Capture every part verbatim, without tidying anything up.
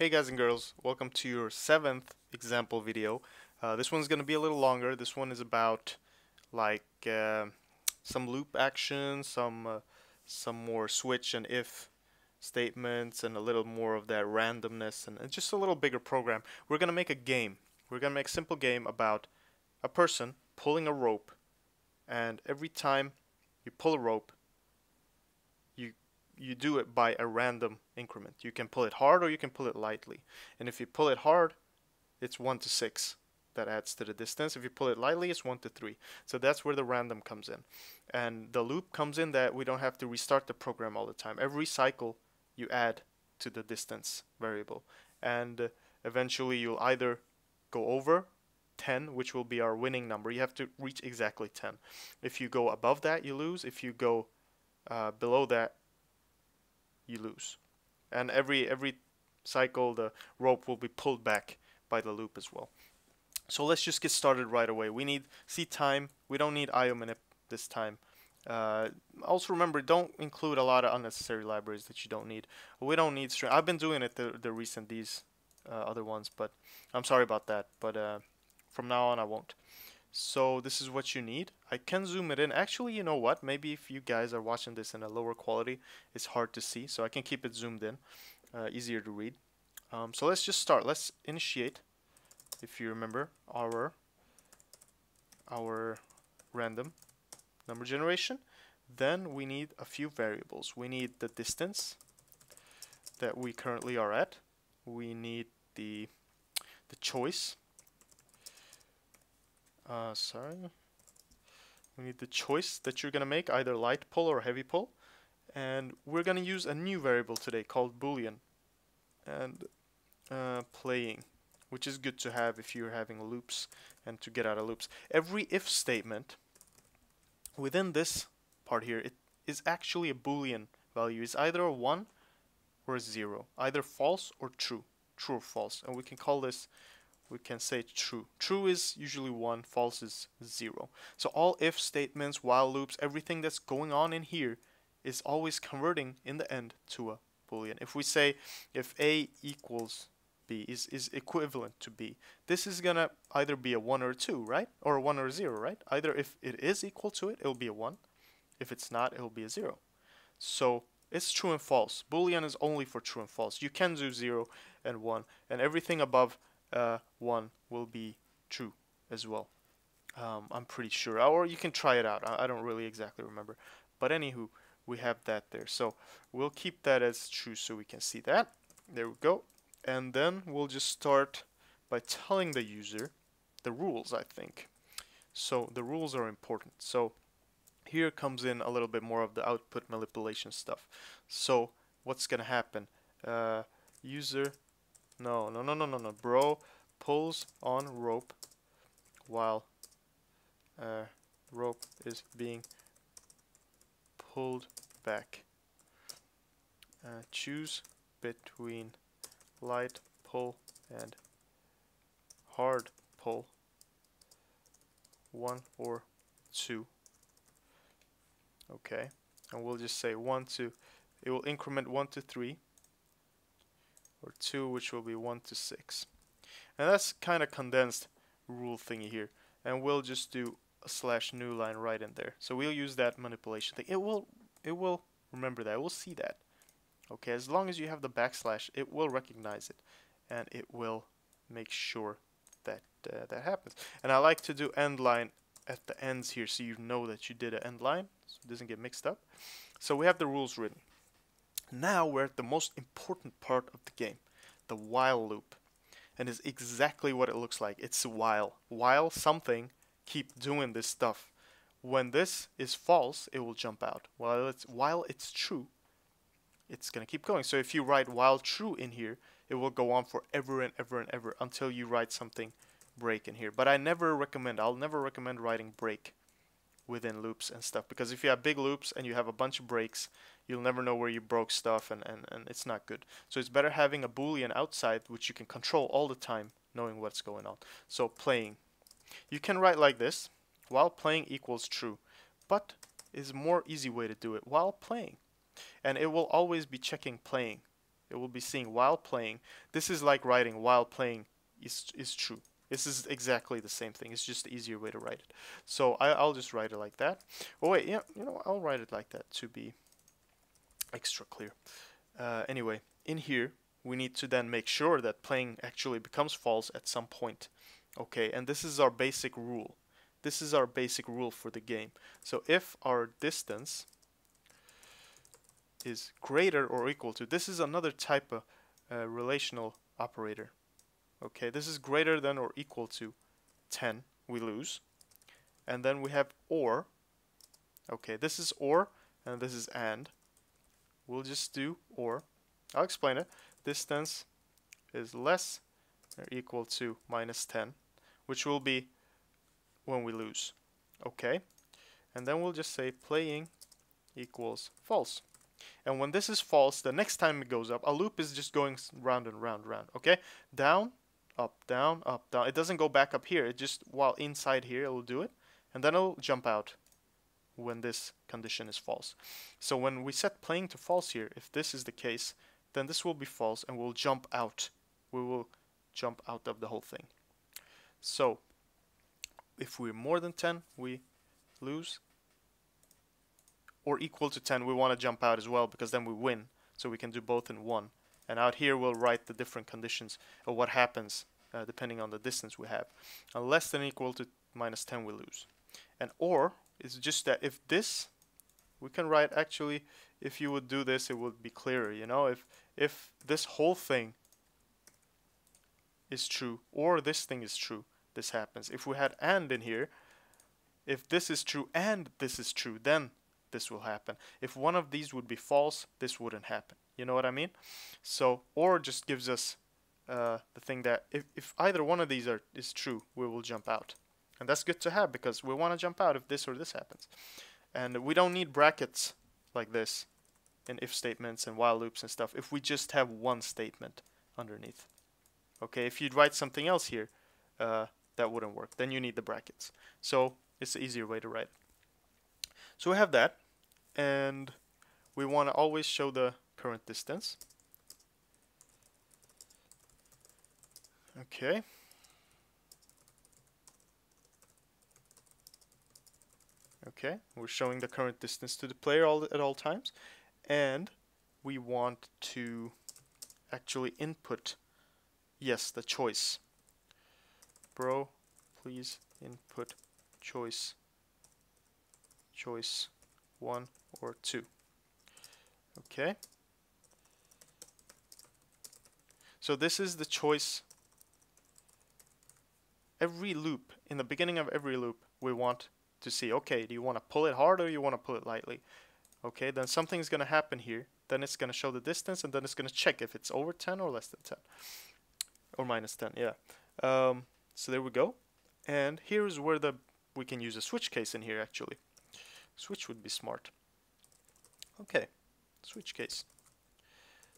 Hey guys and girls, welcome to your seventh example video. Uh, this one's gonna be a little longer. This one is about like uh, some loop action, some uh, some more switch and if statements, and a little more of that randomness, and, and just a little bigger program. We're gonna make a game. We're gonna make a simple game about a person pulling a rope, and every time you pull a rope, you do it by a random increment. You can pull it hard or you can pull it lightly. And if you pull it hard, it's one to six. That adds to the distance. If you pull it lightly, it's one to three. So that's where the random comes in. And the loop comes in that we don't have to restart the program all the time. Every cycle, you add to the distance variable. And uh, eventually you'll either go over ten, which will be our winning number. You have to reach exactly ten. If you go above that, you lose. If you go uh, below that, you lose. And every every cycle the rope will be pulled back by the loop as well. So let's just get started right away. We need C time. We don't need I O manip this time. Uh, also remember, don't include a lot of unnecessary libraries that you don't need. We don't need string. I've been doing it the, the recent these uh, other ones, but I'm sorry about that, but uh, from now on I won't. So this is what you need. I can zoom it in. Actually, you know what? Maybe if you guys are watching this in a lower quality, it's hard to see. So I can keep it zoomed in, uh, easier to read. Um, so let's just start. Let's initiate, if you remember, our, our random number generation. Then we need a few variables. We need the distance that we currently are at. We need the, the choice. Uh, sorry, we need the choice that you're gonna make, either light pull or heavy pull, and we're gonna use a new variable today called boolean and uh, playing, which is good to have if you're having loops and to get out of loops. Every if statement within this part here, it is actually a boolean value. It's either a one or a zero, either false or true, true or false, and we can call this. We can say true. True is usually one, false is zero. So all if statements, while loops, everything that's going on in here is always converting in the end to a boolean. If we say if A equals B is, is equivalent to B, this is gonna either be a one or a two, right? Or a one or a zero, right? Either if it is equal to it, it'll be a one. If it's not, it'll be a zero. So it's true and false. Boolean is only for true and false. You can do zero and one, and everything above Uh, one will be true as well. Um, I'm pretty sure, or you can try it out. I, I don't really exactly remember, but anywho, we have that there. So we'll keep that as true so we can see that. There we go. And then we'll just start by telling the user the rules, I think. So the rules are important. So here comes in a little bit more of the output manipulation stuff. So what's gonna happen? Uh, user No, no, no, no, no, no. Bro pulls on rope while uh, rope is being pulled back. Uh, choose between light pull and hard pull. One or two. Okay. And we'll just say one, two. It will increment one to three. Or two, which will be one to six. And that's kind of condensed rule thingy here. And we'll just do a slash new line right in there. So we'll use that manipulation thing. It will, it will remember that. We'll see that. Okay, as long as you have the backslash, it will recognize it, and it will make sure that uh, that happens. And I like to do end line at the ends here, so you know that you did an end line, so it doesn't get mixed up. So we have the rules written. Now we're at the most important part of the game, the while loop. And it's exactly what it looks like. It's while. While something, keep doing this stuff. When this is false, it will jump out. While it's, while it's true, it's going to keep going. So if you write while true in here, it will go on forever and ever and ever until you write something break in here. But I never recommend, I'll never recommend writing break within loops and stuff, because if you have big loops and you have a bunch of breaks, you'll never know where you broke stuff, and, and, and it's not good. So it's better having a boolean outside which you can control all the time, knowing what's going on. So playing, you can write like this: while playing equals true, but is a more easy way to do it, while playing, and it will always be checking playing. It will be saying while playing. This is like writing while playing is, is true. This is exactly the same thing. It's just the easier way to write it. So I, I'll just write it like that. Oh wait, yeah, you know, I'll write it like that to be extra clear. Uh, anyway, in here, we need to then make sure that playing actually becomes false at some point. Okay, and this is our basic rule. This is our basic rule for the game. So if our distance is greater or equal to, this is another type of uh, relational operator. Okay, this is greater than or equal to ten, we lose. And then we have or. Okay, this is or, and this is and. We'll just do or. I'll explain it. Distance is less or equal to minus ten, which will be when we lose. Okay, and then we'll just say playing equals false. And when this is false, the next time it goes up, a loop is just going round and round, round. Okay, down, up, down, up, down. It doesn't go back up here. It just, while inside here, it will do it, and then it'll jump out when this condition is false. So when we set playing to false here, if this is the case, then this will be false and we'll jump out. We will jump out of the whole thing. So if we're more than ten, we lose. Or equal to ten, we want to jump out as well, because then we win. So we can do both in one. And out here we'll write the different conditions of what happens uh, depending on the distance we have. And less than or equal to minus ten, we lose. And or is just that if this, we can write actually, if you would do this, it would be clearer, you know, if if this whole thing is true, or this thing is true, this happens. If we had and in here, if this is true and this is true, then this will happen. If one of these would be false, this wouldn't happen. You know what I mean? So or just gives us uh, the thing that if, if either one of these are is true, we will jump out. And that's good to have, because we want to jump out if this or this happens. And we don't need brackets like this in if statements and while loops and stuff if we just have one statement underneath. Okay, if you'd write something else here, uh, that wouldn't work. Then you need the brackets. So it's the easier way to write. So we have that, and we want to always show the current distance. Okay. Okay, we're showing the current distance to the player all, at all times, and we want to actually input, yes, the choice. Bro, please input choice, choice one or two. Okay. So this is the choice. Every loop, in the beginning of every loop, we want to see, okay, do you want to pull it hard or you want to pull it lightly? Okay, then something's going to happen here. Then it's going to show the distance, and then it's going to check if it's over ten or less than ten. Or minus ten, yeah. Um, so there we go. And here's where the we can use a switch case in here, actually. Switch would be smart. Okay, switch case.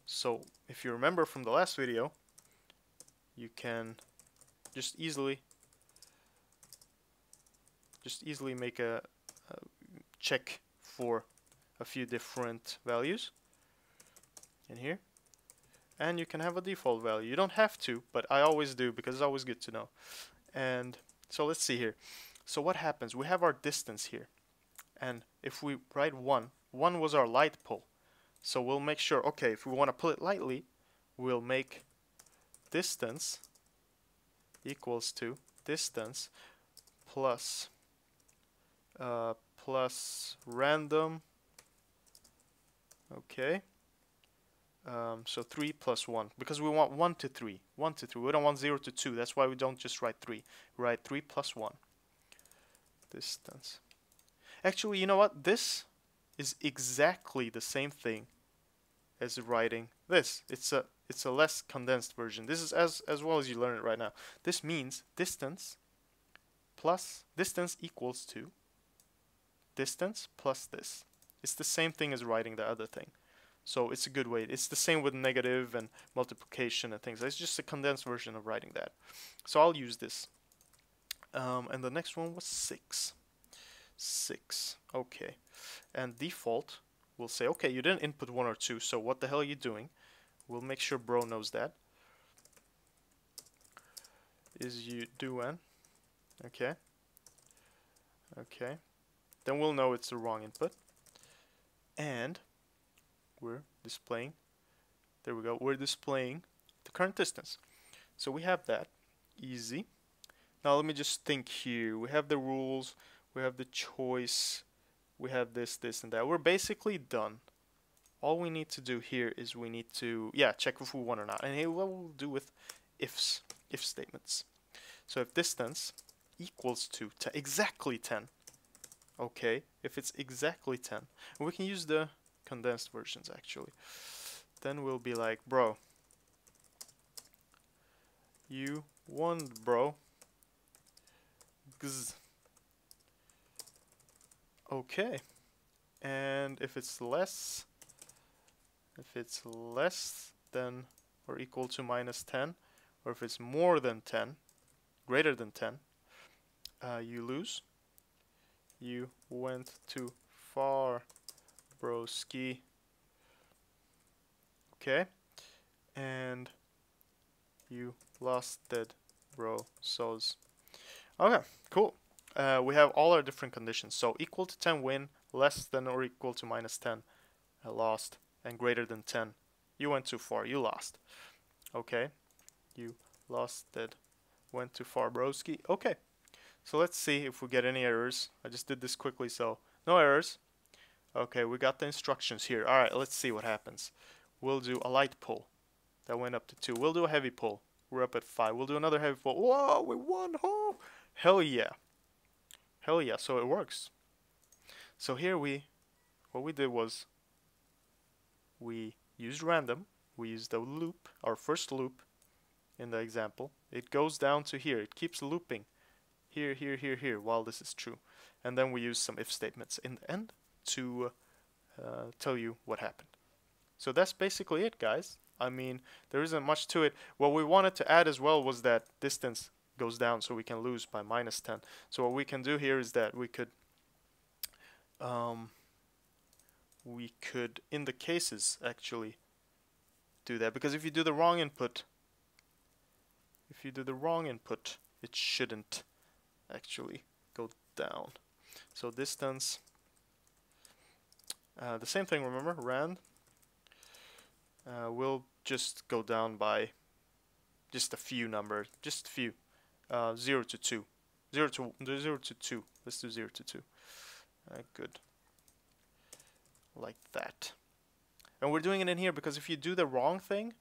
So if you remember from the last video, you can just easily... just easily make a, a check for a few different values in here, and you can have a default value. You don't have to, but I always do because it's always good to know. And so let's see here. So what happens? We have our distance here, and if we write one, one was our light pull. So we'll make sure, okay, if we want to pull it lightly, we'll make distance equals to distance plus Uh, plus random. Okay, um, so three plus one, because we want one to three, one to three, we don't want zero to two. That's why we don't just write three, we write three plus one. Distance, actually, you know what, this is exactly the same thing as writing this. It's a it's a less condensed version. This is as as well as you learn it right now. This means distance plus distance equals to distance plus this. It's the same thing as writing the other thing. So it's a good way. It's the same with negative and multiplication and things. It's just a condensed version of writing that. So I'll use this. Um, and the next one was six. six. Okay. And default will say, okay, you didn't input one or two, so what the hell are you doing? We'll make sure bro knows that. Is you doing? Okay. Okay. Then we'll know it's the wrong input. And we're displaying, there we go, we're displaying the current distance. So we have that, easy. Now let me just think here. We have the rules, we have the choice, we have this, this, and that. We're basically done. All we need to do here is we need to, yeah, check if we want or not. And here what we'll do with ifs, if statements. So if distance equals to exactly ten, okay, if it's exactly ten, and we can use the condensed versions actually, then we'll be like, bro, you won, bro. Gz. Okay, and if it's less, if it's less than or equal to minus ten, or if it's more than ten, greater than ten, uh, you lose. You went too far, broski. Okay, and you lost it, bro. So's. Okay, cool. Uh, we have all our different conditions. So equal to ten win, less than or equal to minus ten, I lost, and greater than ten, you went too far, you lost. Okay, you lost it, went too far, broski. Okay, so let's see if we get any errors. I just did this quickly, so no errors. Okay, we got the instructions here. All right, let's see what happens. We'll do a light pull. That went up to two. We'll do a heavy pull. We're up at five. We'll do another heavy pull. Whoa, we won. Oh, hell yeah. Hell yeah, so it works. So here we, what we did was we used random. We used the loop, our first loop in the example. It goes down to here. It keeps looping here, here, here, here while this is true. And then we use some if statements in the end to uh, tell you what happened. So that's basically it, guys. I mean, there isn't much to it. What we wanted to add as well was that distance goes down, so we can lose by minus ten. So what we can do here is that we could, um, we could in the cases actually do that, because if you do the wrong input, if you do the wrong input, it shouldn't actually go down. So distance, uh, the same thing. Remember, rand uh, will just go down by just a few numbers, just a few. Uh, zero to two, zero to zero to two. Let's do zero to two. Uh, good, like that. And we're doing it in here because if you do the wrong thing,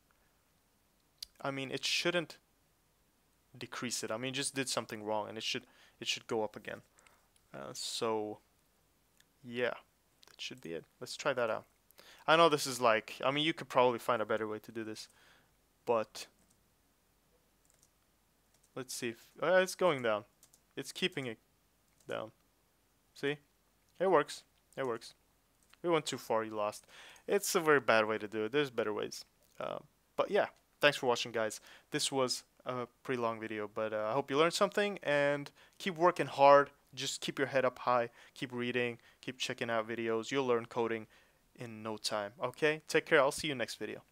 I mean, it shouldn't decrease it. I mean, just did something wrong, and it should it should go up again. Uh, so, yeah, that should be it. Let's try that out. I know this is like, I mean, you could probably find a better way to do this, but. Let's see if uh, it's going down. It's keeping it down. See? It works. It works. We went too far. You lost. It's a very bad way to do it. There's better ways. Uh, but yeah, thanks for watching, guys. This was a pretty long video, but uh, I hope you learned something. And keep working hard. Just keep your head up high. Keep reading. Keep checking out videos. You'll learn coding in no time. Okay? Take care. I'll see you next video.